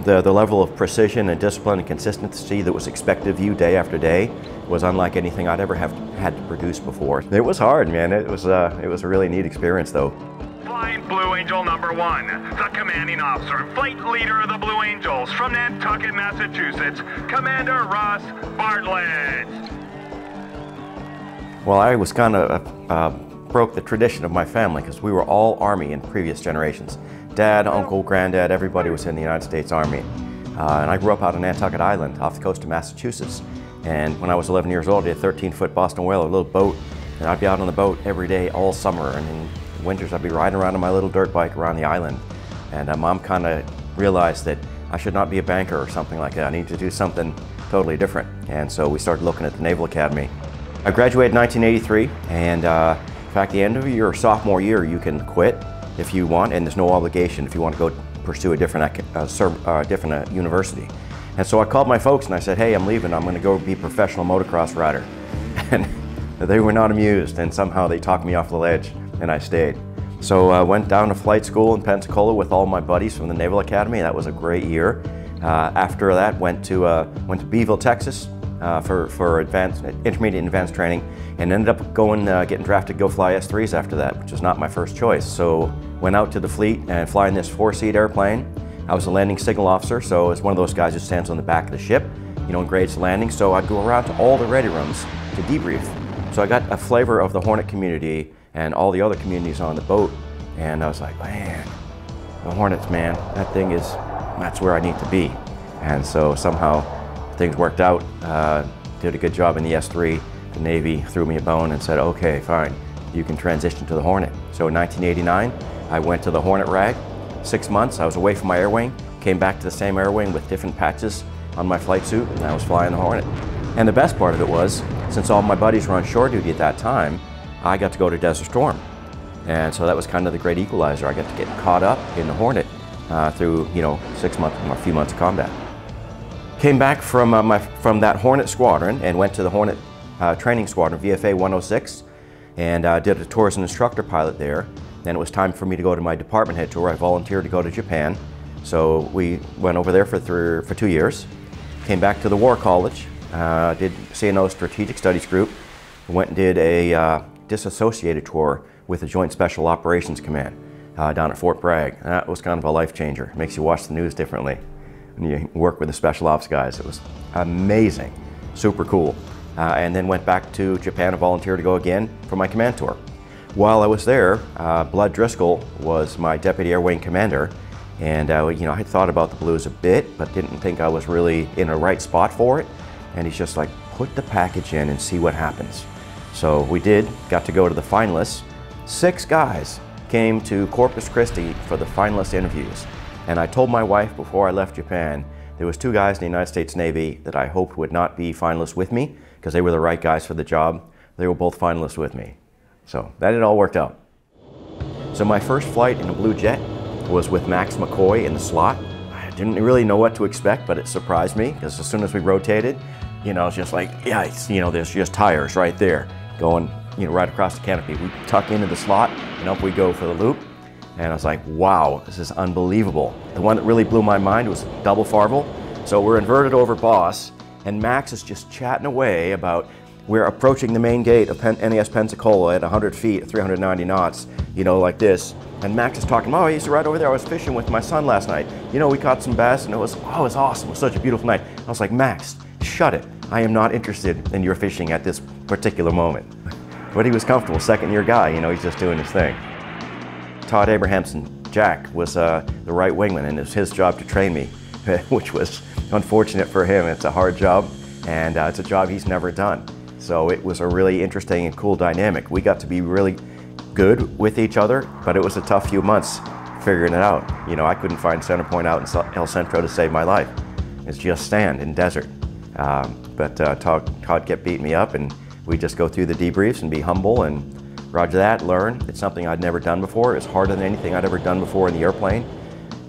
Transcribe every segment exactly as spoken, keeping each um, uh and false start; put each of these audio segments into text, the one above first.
The, the level of precision and discipline and consistency that was expected of you day after day was unlike anything I'd ever have had to produce before. It was hard, man. It was, uh, it was a really neat experience, though. Flying Blue Angel number one, the commanding officer, flight leader of the Blue Angels from Nantucket, Massachusetts, Commander Ross Bartlett. Well, I was kind of uh, broke the tradition of my family because we were all Army in previous generations. Dad, uncle, granddad, everybody was in the United States Army. Uh, and I grew up out on Nantucket Island off the coast of Massachusetts. And when I was eleven years old, I had a thirteen foot Boston whaler, a little boat. And I'd be out on the boat every day all summer. And in winters, I'd be riding around on my little dirt bike around the island. And uh, Mom kind of realized that I should not be a banker or something like that. I need to do something totally different. And so we started looking at the Naval Academy. I graduated in nineteen eighty-three. And uh, in fact, the end of your sophomore year, you can quit if you want, and there's no obligation if you want to go pursue a different, uh, serve, uh, different uh, university. And so I called my folks and I said, hey, I'm leaving, I'm going to go be a professional motocross rider. And they were not amused, and somehow they talked me off the ledge, and I stayed. So I went down to flight school in Pensacola with all my buddies from the Naval Academy. That was a great year. Uh, after that, went to, uh, went to Beeville, Texas uh, for, for advanced, intermediate and advanced training, and ended up going, uh, getting drafted to go fly S threes after that, which was not my first choice. So went out to the fleet and flying this four-seat airplane. I was a landing signal officer, so it's one of those guys who stands on the back of the ship, you know, and grades the landing. So I'd go around to all the ready rooms to debrief. So I got a flavor of the Hornet community and all the other communities on the boat. And I was like, man, the Hornets, man, that thing is, that's where I need to be. And so somehow things worked out. Uh, did a good job in the S three. The Navy threw me a bone and said, okay, fine, you can transition to the Hornet. So in nineteen eighty-nine, I went to the Hornet rag, six months, I was away from my air wing, came back to the same air wing with different patches on my flight suit, and I was flying the Hornet. And the best part of it was, since all my buddies were on shore duty at that time, I got to go to Desert Storm. And so that was kind of the great equalizer. I got to get caught up in the Hornet uh, through, you know, six months, or a few months of combat. Came back from, uh, my, from that Hornet squadron and went to the Hornet uh, training squadron, V F A one oh six, and uh, did a tour as an instructor pilot there. Then it was time for me to go to my department head tour. I volunteered to go to Japan. So we went over there for, three, for two years. Came back to the War College, uh, did C N O Strategic Studies Group, went and did a uh, disassociated tour with the Joint Special Operations Command uh, down at Fort Bragg. And that was kind of a life changer. It makes you watch the news differently when you work with the Special Ops guys. It was amazing, super cool. Uh, and then went back to Japan and volunteered to go again for my command tour. While I was there, uh, Blood Driscoll was my deputy air wing commander, and uh, you know, I had thought about the Blues a bit, but didn't think I was really in a right spot for it. And he's just like, put the package in and see what happens. So we did, got to go to the finalists. Six guys came to Corpus Christi for the finalist interviews. And I told my wife before I left Japan, there was two guys in the United States Navy that I hoped would not be finalists with me, because they were the right guys for the job. They were both finalists with me. So that had all worked out. So my first flight in a Blue Jet was with Max McCoy in the slot. I didn't really know what to expect, but it surprised me, because as soon as we rotated, you know, it's just like, yeah, it's, you know, there's just tires right there going, you know, right across the canopy. We tuck into the slot and up we go for the loop. And I was like, wow, this is unbelievable. The one that really blew my mind was double farvel. So we're inverted over boss, and Max is just chatting away about, we're approaching the main gate of N A S Pensacola at one hundred feet, at three hundred ninety knots, you know, like this. And Max is talking, oh, he's right over there. I was fishing with my son last night. You know, we caught some bass, and it was, oh, it was awesome. It was such a beautiful night. I was like, Max, shut it. I am not interested in your fishing at this particular moment. But he was comfortable, second-year guy. You know, he's just doing his thing. Todd Abrahamson, Jack, was uh, the right wingman, and it was his job to train me, which was unfortunate for him. It's a hard job, and uh, it's a job he's never done. So it was a really interesting and cool dynamic. We got to be really good with each other, but it was a tough few months figuring it out. You know, I couldn't find center point out in El Centro to save my life. It's just sand and desert. Um, but uh, Todd, Todd kept beating me up, and we just go through the debriefs and be humble and roger that, learn. It's something I'd never done before. It's harder than anything I'd ever done before in the airplane.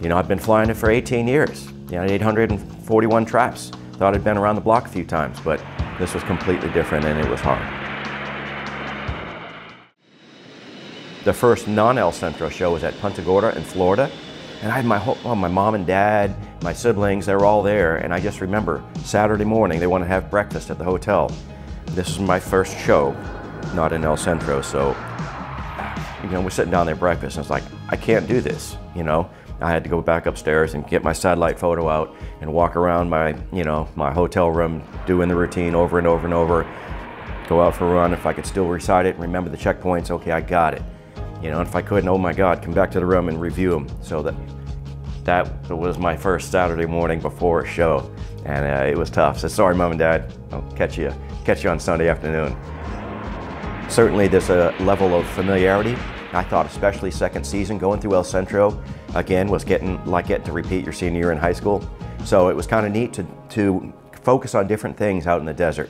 You know, I've been flying it for eighteen years, you know, eight hundred forty-one traps. Thought I'd been around the block a few times, but this was completely different, and it was hard. The first non-El Centro show was at Punta Gorda in Florida, and I had my whole, well, my mom and dad my siblings, they were all there, and I just remember Saturday morning they wanted to have breakfast at the hotel. This was my first show, not in El Centro, so you know, we're sitting down there at breakfast, and it's like, I can't do this, you know? I had to go back upstairs and get my satellite photo out and walk around my, you know, my hotel room doing the routine over and over and over, go out for a run. If I could still recite it, remember the checkpoints, okay, I got it. You know, and if I couldn't, oh my God, come back to the room and review them. So that, that was my first Saturday morning before a show, and uh, it was tough. So sorry, Mom and Dad, I'll catch you, catch you on Sunday afternoon. Certainly there's a level of familiarity. I thought especially second season, going through El Centro, again, was getting like getting to repeat your senior year in high school. So it was kind of neat to, to focus on different things out in the desert.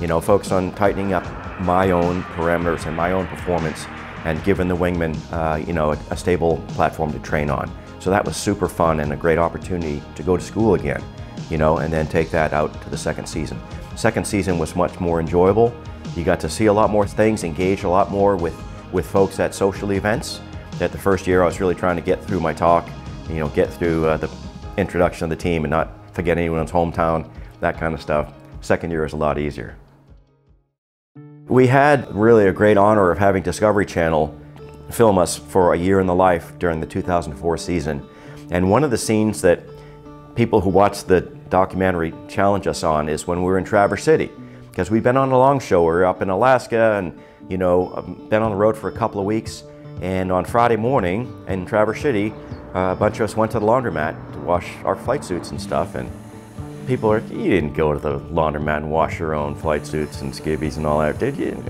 You know, focus on tightening up my own parameters and my own performance and giving the wingman, uh, you know, a, a stable platform to train on. So that was super fun and a great opportunity to go to school again, you know, and then take that out to the second season. Second season was much more enjoyable. You got to see a lot more things, engage a lot more with, with folks at social events. That the first year I was really trying to get through my talk, you know, get through uh, the introduction of the team and not forget anyone's hometown, that kind of stuff. Second year is a lot easier. We had really a great honor of having Discovery Channel film us for a year in the life during the two thousand four season. And one of the scenes that people who watch the documentary challenge us on is when we were in Traverse City, because we've been on a long show. We were up in Alaska and, you know, been on the road for a couple of weeks. And on Friday morning in Traverse City, uh, a bunch of us went to the laundromat to wash our flight suits and stuff. And people are, you didn't go to the laundromat and wash your own flight suits and skivvies and all that, did you?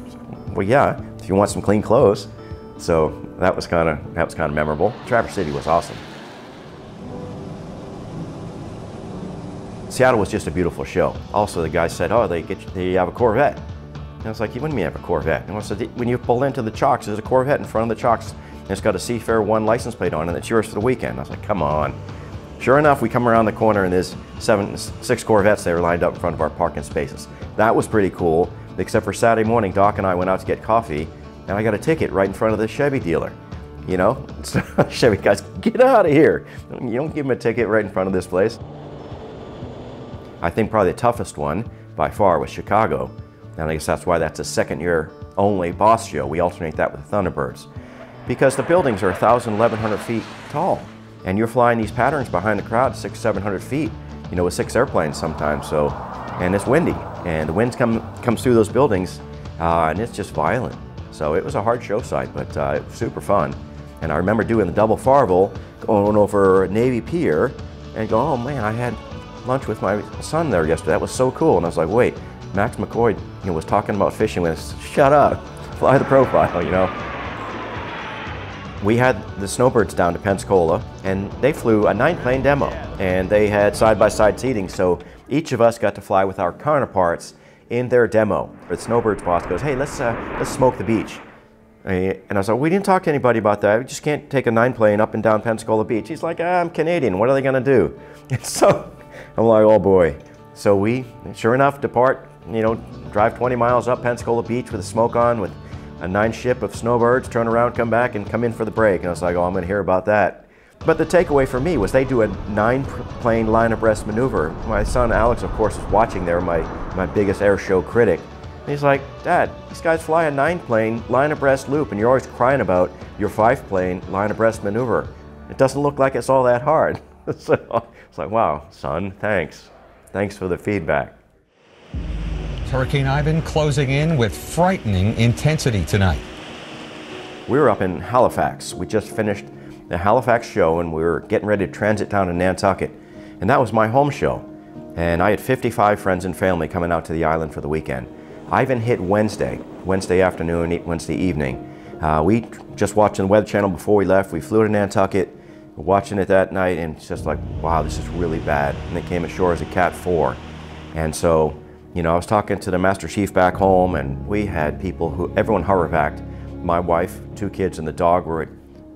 Well, yeah, if you want some clean clothes. So that was kind of that was kind of memorable. Traverse City was awesome. Seattle was just a beautiful show. Also, the guy said, "Oh, they get you, they have a Corvette." And I was like, "You wouldn't have a Corvette." And I said, "When you pull into the Chocks, there's a Corvette in front of the Chocks, and it's got a Seafair one license plate on it, and it's yours for the weekend." I was like, "Come on." Sure enough, we come around the corner, and there's seven, six Corvettes. They were lined up in front of our parking spaces. That was pretty cool, except for Saturday morning, Doc and I went out to get coffee, and I got a ticket right in front of the Chevy dealer. You know, so Chevy guys, get out of here. You don't give them a ticket right in front of this place. I think probably the toughest one by far was Chicago. And I guess that's why that's a second year only boss show. We alternate that with the Thunderbirds. Because the buildings are one thousand, eleven hundred feet tall. And you're flying these patterns behind the crowd, six, seven hundred feet, you know, with six airplanes sometimes. So, and it's windy. And the winds come, comes through those buildings uh, and it's just violent. So it was a hard show site, but uh, it was super fun. And I remember doing the double Farvel, going over Navy Pier and going, oh man, I had lunch with my son there yesterday. That was so cool. And I was like, wait, Max McCoy, you know, was talking about fishing with us. Shut up, fly the profile, you know. We had the Snowbirds down to Pensacola, and they flew a nine-plane demo, and they had side-by-side seating, so each of us got to fly with our counterparts in their demo. The Snowbirds boss goes, hey, let's, uh, let's smoke the beach. And I was like, we didn't talk to anybody about that. We just can't take a nine-plane up and down Pensacola Beach. He's like, ah, I'm Canadian. What are they going to do? And so I'm like, oh, boy. So we, sure enough, depart. You know, drive twenty miles up Pensacola Beach with a smoke on, with a nine ship of Snowbirds, turn around, come back, and come in for the break. And I was like, oh, I'm gonna hear about that. But the takeaway for me was they do a nine plane line abreast maneuver. My son Alex, of course, is watching there, my, my biggest air show critic. And he's like, Dad, these guys fly a nine plane line abreast loop, and you're always crying about your five plane line abreast maneuver. It doesn't look like it's all that hard. So it's like, wow, son, thanks. Thanks for the feedback. Hurricane Ivan closing in with frightening intensity tonight. We were up in Halifax. We just finished the Halifax show, and we were getting ready to transit down to Nantucket. And that was my home show. And I had fifty-five friends and family coming out to the island for the weekend. Ivan hit Wednesday, Wednesday afternoon, Wednesday evening. Uh, we just watching the Weather Channel before we left. We flew to Nantucket, watching it that night, and it's just like, wow, this is really bad. And it came ashore as a Cat four. And so, you know, I was talking to the Master Chief back home, and we had people who, everyone horrified. My wife, two kids, and the dog were at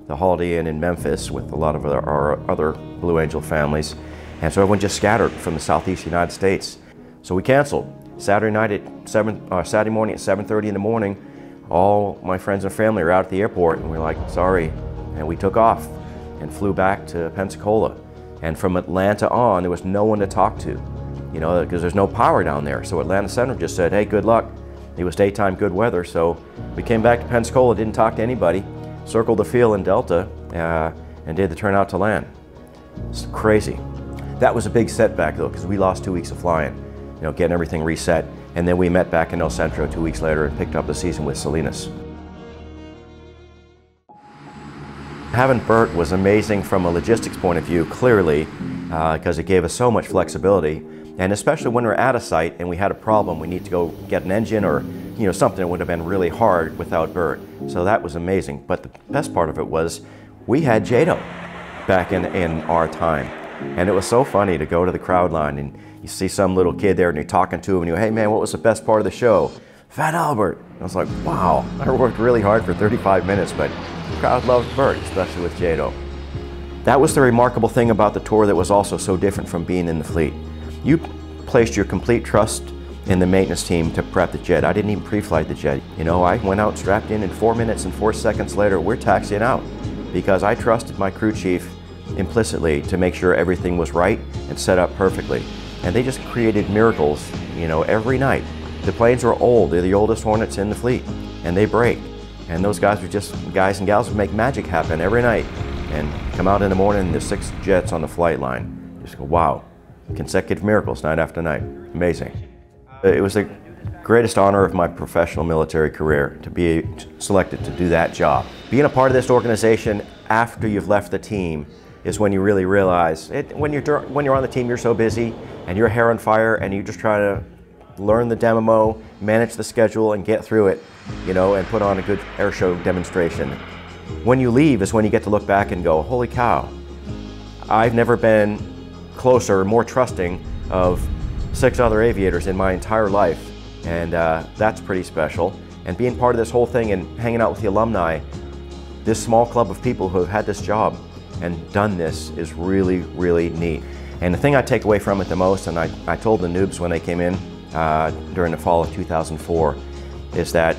the Holiday Inn in Memphis with a lot of our, our other Blue Angel families. And so everyone just scattered from the southeast United States. So we canceled. Saturday night at seven, uh, Saturday morning at seven thirty in the morning, all my friends and family were out at the airport, and we were like, sorry. And we took off and flew back to Pensacola. And from Atlanta on, there was no one to talk to, you know, because there's no power down there. So Atlanta Center just said, hey, good luck. It was daytime, good weather. So we came back to Pensacola, didn't talk to anybody, circled the field in Delta, uh, and did the turnout to land. It's crazy. That was a big setback, though, because we lost two weeks of flying, you know, getting everything reset. And then we met back in El Centro two weeks later and picked up the season with Salinas. Having Bert was amazing from a logistics point of view, clearly, because uh, it gave us so much flexibility. And especially when we're at a site and we had a problem, we need to go get an engine or, you know, something that would have been really hard without Bert. So that was amazing. But the best part of it was we had Jato back in, in our time. And it was so funny to go to the crowd line and you see some little kid there and you're talking to him and you go, hey man, what was the best part of the show? Fat Albert. And I was like, wow, I worked really hard for thirty-five minutes, but the crowd loved Bert, especially with Jato. That was the remarkable thing about the tour that was also so different from being in the fleet. You placed your complete trust in the maintenance team to prep the jet. I didn't even pre-flight the jet. You know, I went out, strapped in, and four minutes and four seconds later, we're taxiing out because I trusted my crew chief implicitly to make sure everything was right and set up perfectly. And they just created miracles, you know, every night. The planes were old. They're the oldest Hornets in the fleet, and they break. And those guys were just guys and gals who make magic happen every night. And come out in the morning, and there's six jets on the flight line. Just go, wow. Consecutive miracles night after night. Amazing. It was the greatest honor of my professional military career to be selected to do that job. Being a part of this organization after you've left the team is when you really realize it. When you're, when you're on the team, you're so busy and your hair on fire and you're just trying to learn the demo, manage the schedule and get through it, you know, and put on a good air show demonstration. When you leave is when you get to look back and go, holy cow, I've never been closer, more trusting of six other aviators in my entire life, and uh, that's pretty special. And being part of this whole thing and hanging out with the alumni, this small club of people who have had this job and done this is really, really neat. And the thing I take away from it the most, and I, I told the noobs when they came in uh, during the fall of two thousand four, is that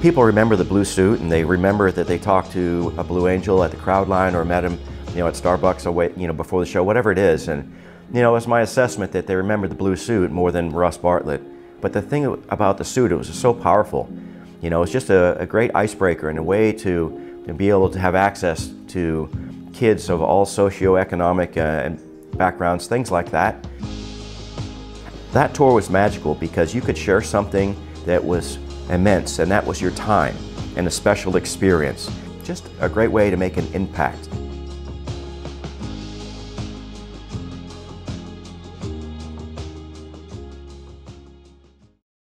people remember the blue suit and they remember that they talked to a Blue Angel at the crowd line or met him, you know, at Starbucks away, you know, before the show, whatever it is. And you know, it's my assessment that they remembered the blue suit more than Ross Bartlett. But the thing about the suit, it was so powerful. You know, it's just a, a great icebreaker and a way to, to be able to have access to kids of all socioeconomic uh, backgrounds, things like that. That tour was magical because you could share something that was immense, and that was your time and a special experience. Just a great way to make an impact.